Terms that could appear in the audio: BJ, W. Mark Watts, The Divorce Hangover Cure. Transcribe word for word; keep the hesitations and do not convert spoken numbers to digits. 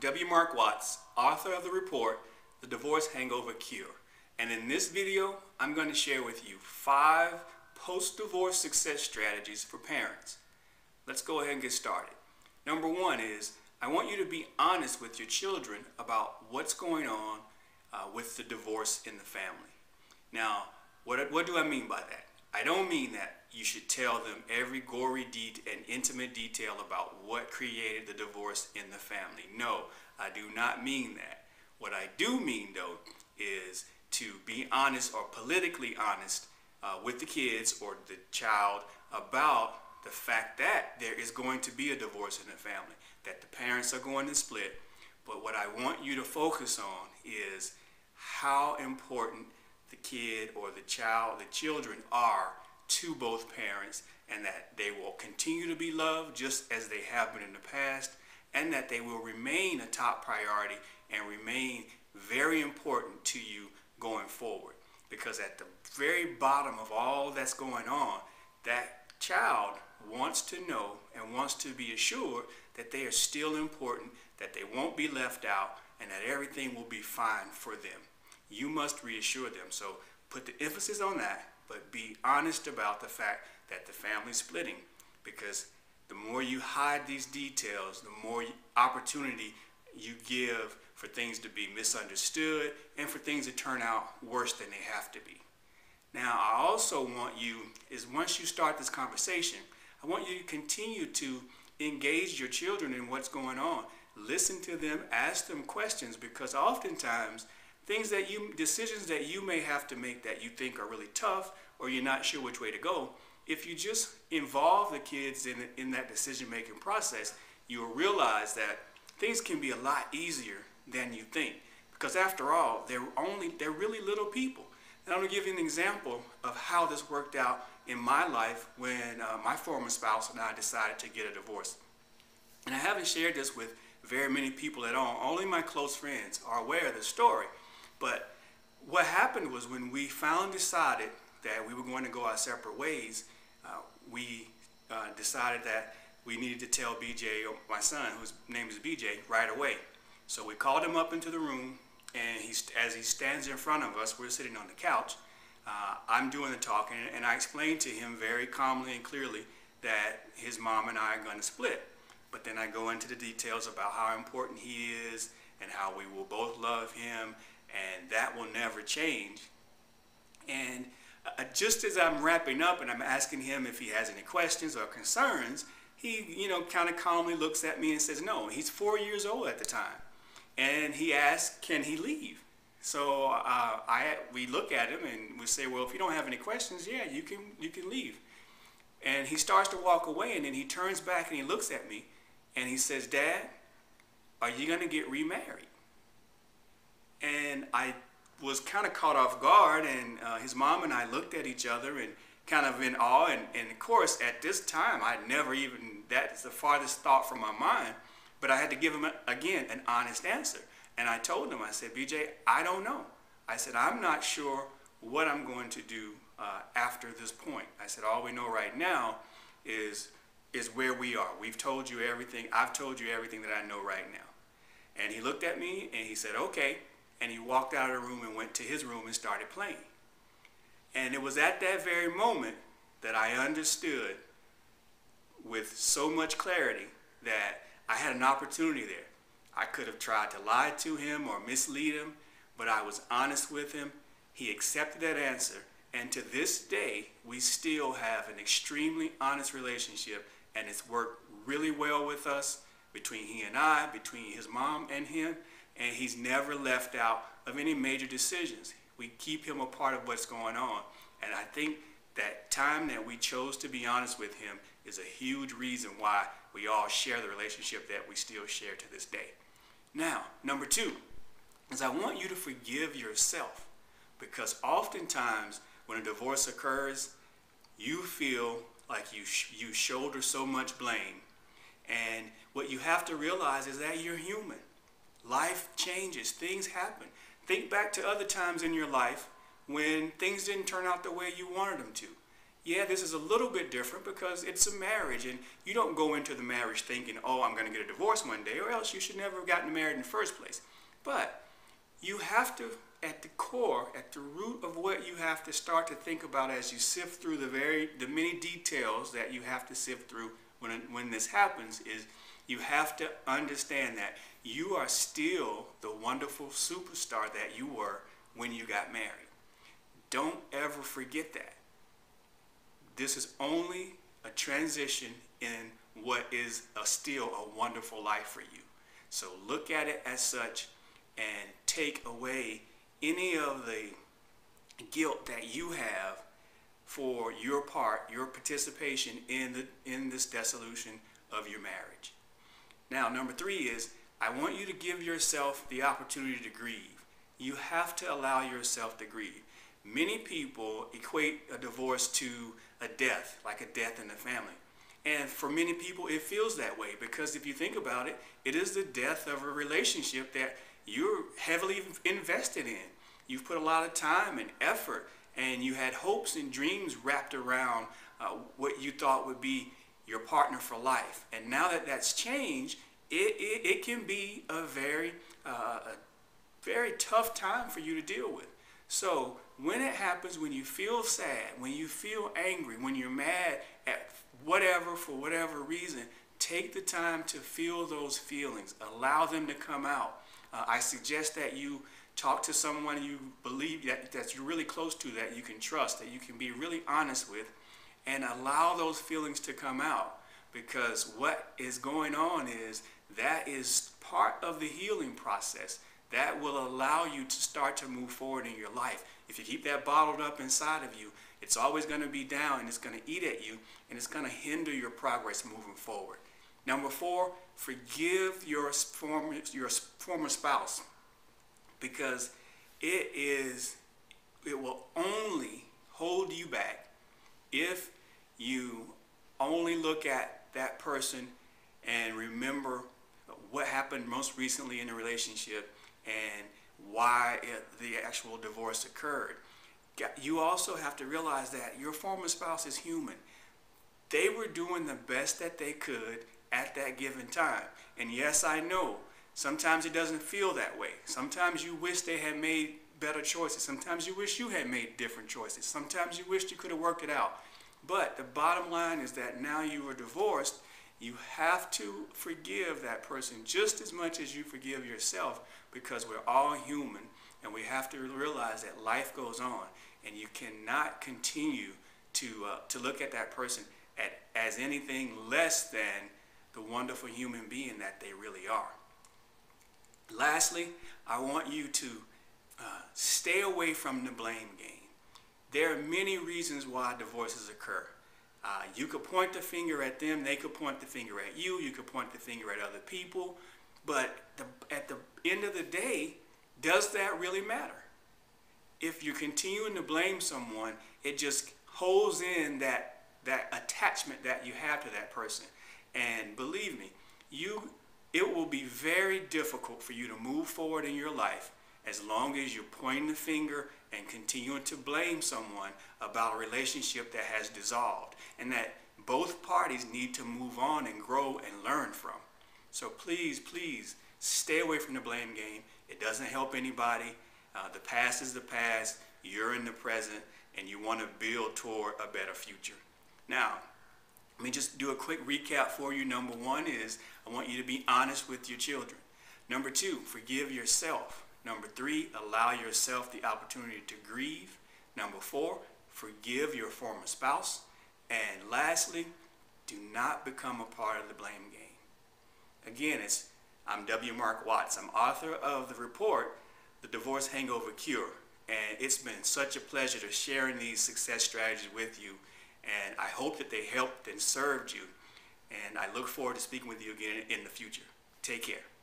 W. Mark Watts, author of the report, The Divorce Hangover Cure. And in this video, I'm going to share with you five post-divorce success strategies for parents. Let's go ahead and get started. Number one is, I want you to be honest with your children about what's going on uh, with the divorce in the family. Now, what, what do I mean by that? I don't mean that you should tell them every gory deed and intimate detail about what created the divorce in the family. No, I do not mean that. What I do mean, though, is to be honest or politically honest uh, with the kids or the child about the fact that there is going to be a divorce in the family, that the parents are going to split. But what I want you to focus on is how important the kid or the child, the children are to both parents, and that they will continue to be loved just as they have been in the past, and that they will remain a top priority and remain very important to you going forward. Because at the very bottom of all that's going on, that child wants to know and wants to be assured that they are still important, that they won't be left out, and that everything will be fine for them. You must reassure them. So put the emphasis on that, but be honest about the fact that the family's splitting, because the more you hide these details, the more opportunity you give for things to be misunderstood and for things to turn out worse than they have to be. Now, I also want you is once you start this conversation, I want you to continue to engage your children in what's going on. Listen to them, ask them questions, because oftentimes things that you, decisions that you may have to make that you think are really tough or you're not sure which way to go, if you just involve the kids in, in that decision-making process, you'll realize that things can be a lot easier than you think. Because after all, they're, only, they're really little people. And I'm going to give you an example of how this worked out in my life when uh, my former spouse and I decided to get a divorce. And I haven't shared this with very many people at all. Only my close friends are aware of the story. But what happened was, when we finally decided that we were going to go our separate ways, uh, we uh, decided that we needed to tell B J, or my son, whose name is B J, right away. So we called him up into the room. And he's, as he stands in front of us, we're sitting on the couch, uh, I'm doing the talking, and I explained to him very calmly and clearly that his mom and I are going to split. But then I go into the details about how important he is and how we will both love him, and that will never change. And uh, just as I'm wrapping up and I'm asking him if he has any questions or concerns, he, you know, kind of calmly looks at me and says no. He's four years old at the time. And he asked, can he leave? So uh, I, we look at him and we say, well, if you don't have any questions, yeah, you can, you can leave. And he starts to walk away, and then he turns back and he looks at me and he says, Dad, are you going to get remarried? And I was kind of caught off guard, and uh, his mom and I looked at each other and kind of in awe. And, and of course, at this time, I never even, that's the farthest thought from my mind. But I had to give him, again, an honest answer. And I told him, I said, B J, I don't know. I said, I'm not sure what I'm going to do uh, after this point. I said, all we know right now is, is where we are. We've told you everything. I've told you everything that I know right now. And he looked at me and he said, okay. And he walked out of the room and went to his room and started playing. And it was at that very moment that I understood with so much clarity that I had an opportunity there. I could have tried to lie to him or mislead him, but I was honest with him. He accepted that answer, and to this day, we still have an extremely honest relationship, and it's worked really well with us, between he and I, between his mom and him, and he's never left out of any major decisions. We keep him a part of what's going on, and I think that time that we chose to be honest with him is a huge reason why we all share the relationship that we still share to this day. Now, number two is, I want you to forgive yourself, because oftentimes when a divorce occurs, you feel like you, sh you shoulder so much blame. And what you have to realize is that you're human. Life changes, things happen. Think back to other times in your life when things didn't turn out the way you wanted them to. yeah, this is a little bit different because it's a marriage, and you don't go into the marriage thinking, oh, I'm going to get a divorce one day, or else you should never have gotten married in the first place. But you have to, at the core, at the root of what you have to start to think about as you sift through the very, the many details that you have to sift through when, when this happens, is you have to understand that you are still the wonderful superstar that you were when you got married. Don't ever forget that. This is only a transition in what is a still a wonderful life for you. So look at it as such and take away any of the guilt that you have for your part, your participation in, the, in this dissolution of your marriage. Now, number three is, I want you to give yourself the opportunity to grieve. You have to allow yourself to grieve. Many people equate a divorce to a death, like a death in the family. And for many people, it feels that way, because if you think about it, it is the death of a relationship that you're heavily invested in. You've put a lot of time and effort, and you had hopes and dreams wrapped around uh, what you thought would be your partner for life. And now that that's changed, it, it, it can be a very, uh, a very tough time for you to deal with. So when it happens, when you feel sad, when you feel angry, when you're mad at whatever, for whatever reason, take the time to feel those feelings. Allow them to come out. Uh, I suggest that you talk to someone you believe that, that you're really close to, that you can trust, that you can be really honest with, and allow those feelings to come out. Because what is going on is that is part of the healing process. That will allow you to start to move forward in your life. If you keep that bottled up inside of you, it's always going to be down, and it's going to eat at you, and it's going to hinder your progress moving forward. Number four, forgive your former, your former spouse, because it is, it will only hold you back if you only look at that person and remember what happened most recently in the relationship and why it, the actual divorce occurred. You also have to realize that your former spouse is human. They were doing the best that they could at that given time. And yes, I know, sometimes it doesn't feel that way. Sometimes you wish they had made better choices. Sometimes you wish you had made different choices. Sometimes you wish you could have worked it out. But the bottom line is that now you are divorced. You have to forgive that person just as much as you forgive yourself, because we're all human, and we have to realize that life goes on, and you cannot continue to, uh, to look at that person at, as anything less than the wonderful human being that they really are. Lastly, I want you to uh, stay away from the blame game. There are many reasons why divorces occur. Uh, you could point the finger at them, they could point the finger at you, you could point the finger at other people, but the, at the end of the day, does that really matter? If you're continuing to blame someone, it just holds in that, that attachment that you have to that person. And believe me, you, it will be very difficult for you to move forward in your life as long as you're pointing the finger and continuing to blame someone about a relationship that has dissolved and that both parties need to move on and grow and learn from. So please, please stay away from the blame game. It doesn't help anybody. Uh, the past is the past. You're in the present, and you want to build toward a better future. Now, let me just do a quick recap for you. Number one is, I want you to be honest with your children. Number two, forgive yourself. Number three, allow yourself the opportunity to grieve. Number four, forgive your former spouse. And lastly, do not become a part of the blame game. Again, it's, I'm W. Mark Watts. I'm author of the report, The Divorce Hangover Cure. And it's been such a pleasure to sharing these success strategies with you. And I hope that they helped and served you. And I look forward to speaking with you again in the future. Take care.